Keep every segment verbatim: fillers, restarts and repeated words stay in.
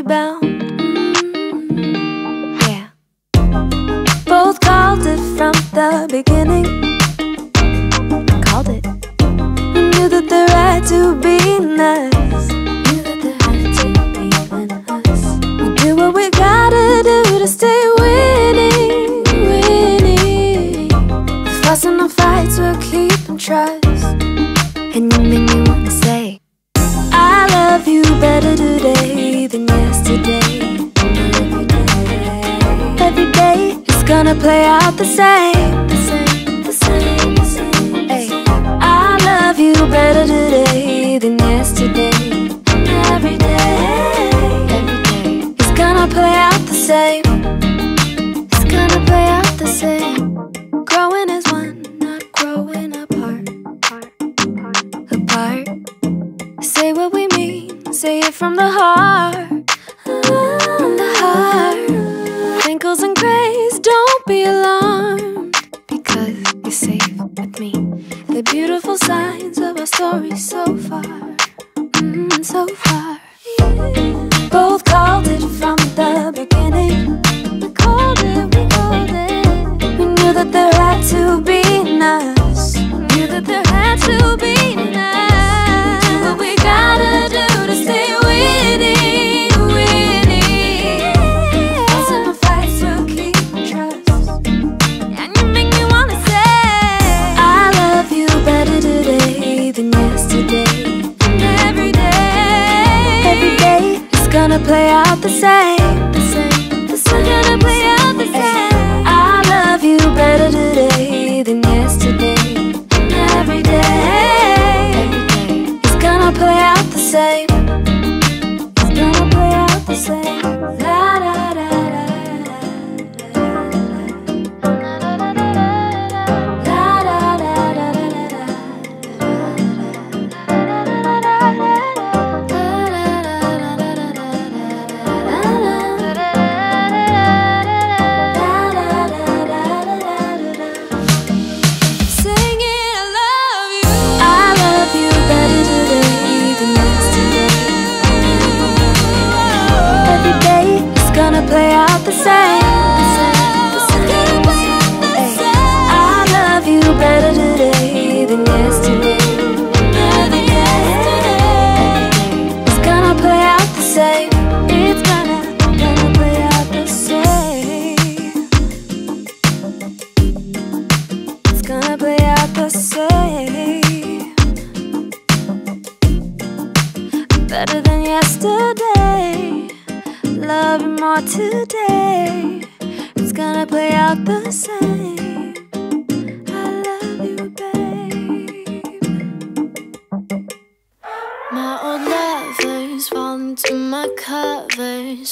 legally bound. Mm-hmm. Yeah. Both called it from the beginning. Called it. We knew that the right to be nice. Knew that the right to be us. We do what we gotta do to stay winning, winning. The fuss and the fights will keep them trust. And you make me wanna say, I love you better today than yesterday. Every day it's gonna play out the same, the same, the same, the same. Hey. I love you better today than yesterday. Every day, every day it's gonna play out the same. It's gonna play out the same. Growing as one, not growing apart. Apart. Say what we mean, say it from the heart, from the heart. Wrinkles and grays, don't be alarmed, because you're safe with me. The beautiful signs of our story so far, mm, so far. Both called it from the beginning. We called it, we called it. We knew that there had to be nice. We knew that there had to be nice. Gotta do to stay winning, winning. Those are the fights will keep trust. And you make me wanna say, I love you better today than yesterday. And every day, every day it's gonna play out the same, the same, the same. It's gonna play out the same. I love you better today than yesterday. And every day play out the same. It's gonna play out the same. La da da da da da da. La da da da da da. Sing it, I love you. I love you better today. Every day it's gonna play out the same, the same, the same, the same. Hey. I love you better today than yesterday. Every day it's gonna play out the same. It's gonna, gonna play out the same. It's gonna play out the same. Better than yesterday. Love you more today. It's gonna play out the same. I love you, babe. My old lovers fall into my covers,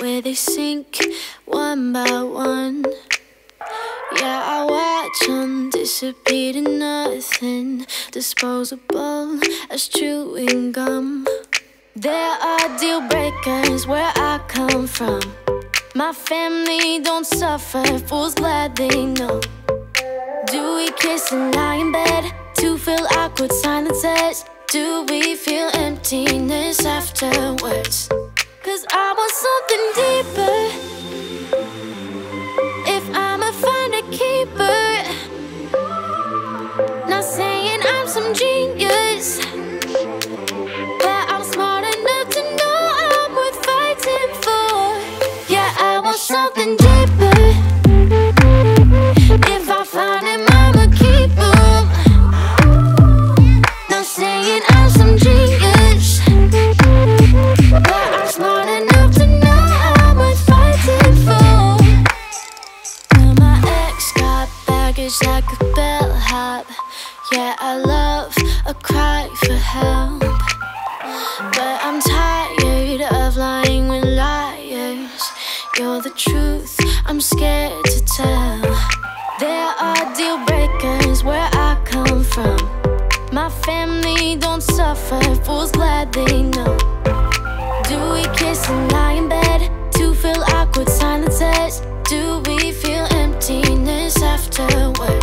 where they sink one by one. Yeah, I watch them disappear to nothing, disposable as chewing gum. There are deal breakers where I come from. My family don't suffer, fools glad they know. Do we kiss and lie in bed to fill awkward silences? Do we feel emptiness afterwards? Cause I want something deeper. If I'ma find a keeper. Not saying I'm some genius, but I'm smart enough to know I'm worth fighting for. Yeah, I want something deeper. If I find him, I'ma keep him. Not saying I'm some genius, but I'm smart enough to know I'm worth fighting for. Now my ex got baggage like a bellhop. Yeah, I love a cry for help. But I'm tired of lying with liars. You're the truth I'm scared to tell. There are deal breakers where I come from. My family don't suffer, fools glad they know. Do we kiss and lie in bed to fill awkward silences? Do we feel emptiness afterwards?